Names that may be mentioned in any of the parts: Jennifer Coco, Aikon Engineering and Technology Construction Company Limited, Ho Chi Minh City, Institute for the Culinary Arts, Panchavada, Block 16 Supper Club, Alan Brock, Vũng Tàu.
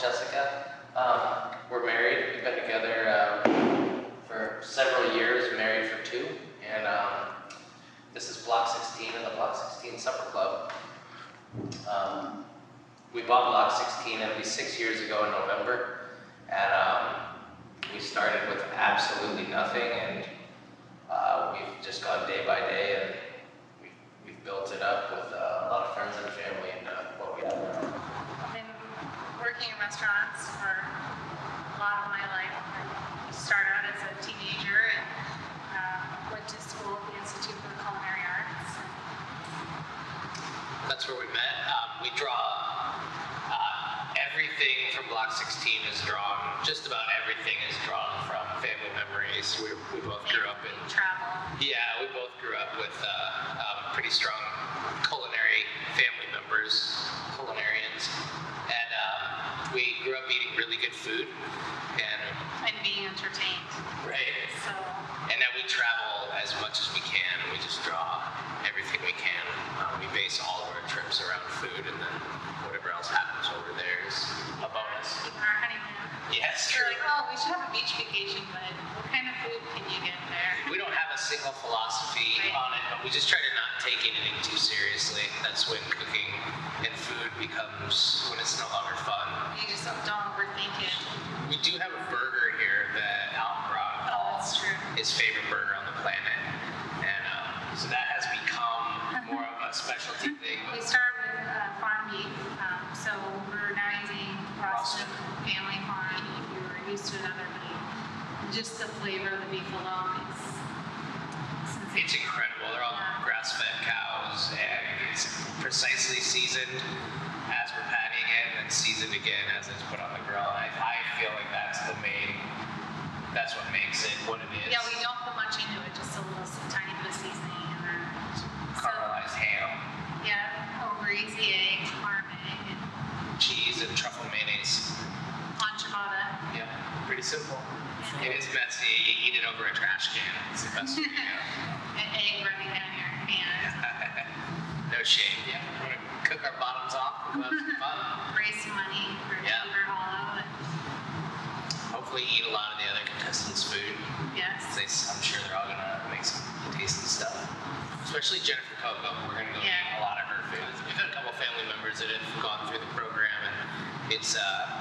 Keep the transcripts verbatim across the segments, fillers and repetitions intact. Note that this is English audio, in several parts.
Jessica. Um, we're married. We've been together um, for several years, married for two. And um, this is Block sixteen and the Block sixteen Supper Club. Um, we bought Block sixteen, it'll be six years ago in November. And um, we started with absolutely nothing, and uh, we've just gone day by day, and we've, we've built it up with uh, a lot of friends and family and uh, what we have now. I've been working in restaurants for a lot of my life. I started out as a teenager and uh, went to school at the Institute for the Culinary Arts. That's where we met. Um, we draw. Everything from Block sixteen is drawn, just about everything is drawn from family memories. We, we both grew up in travel. Yeah, we both grew up with uh, um, pretty strong culinary family members, culinarians. And um, we grew up eating really good food. And, and being entertained. Right. So. And then we travel as much as we can. We just draw everything we can. Um, we base all of our trips around food, and then whatever else happens over there is a bonus. Even our honeymoon. Yeah, it's true. We're like, oh, we should have a beach vacation, but what kind of food can you get there? We don't have a single philosophy right. on it, but we just try to not take anything too seriously. That's when cooking and food becomes, when it's no longer fun. You just don't overthink it. We do have a burger here that Alan Brock oh, that's true. His favorite burger on the planet. And um, so that has become more of a specialty thing. We start with uh, farm beef. Um, so we're now using Boston family farm. We were used to another beef. Just the flavor of the beef alone is... It's, it's incredible. They're all yeah. grass-fed cows, and it's precisely seasoned as we're patting it, and then seasoned again as it's put on the grill. And I, I feel like that's the main... That's what makes it what it is. Yeah, we don't put much into it, just a little a tiny bit of seasoning, and then... Caramelized so, ham. Yeah, over easy egg, farm egg, and... Cheese and truffle mayonnaise. Panchavada. Yeah, pretty simple. Yeah. It is messy. You eat it over a trash can. It's the best way to go. An egg running down your hand. No shame. Yeah, we're going to cook our bottoms off. We'll have some fun. Raise some money for yeah. Jennifer Coco. Hopefully eat a lot of the other contestants' food. Yes. They, I'm sure they're all going to make some tasty stuff. Especially Jennifer Coco. We're going to go yeah. eat a lot of her food. We've had a couple family members that have gone through the program, and it's... Uh,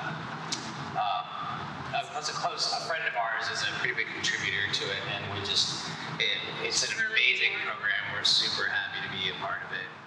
That's a close, a friend of ours is a pretty big contributor to it, and we just, it, it's an amazing program. We're super happy to be a part of it.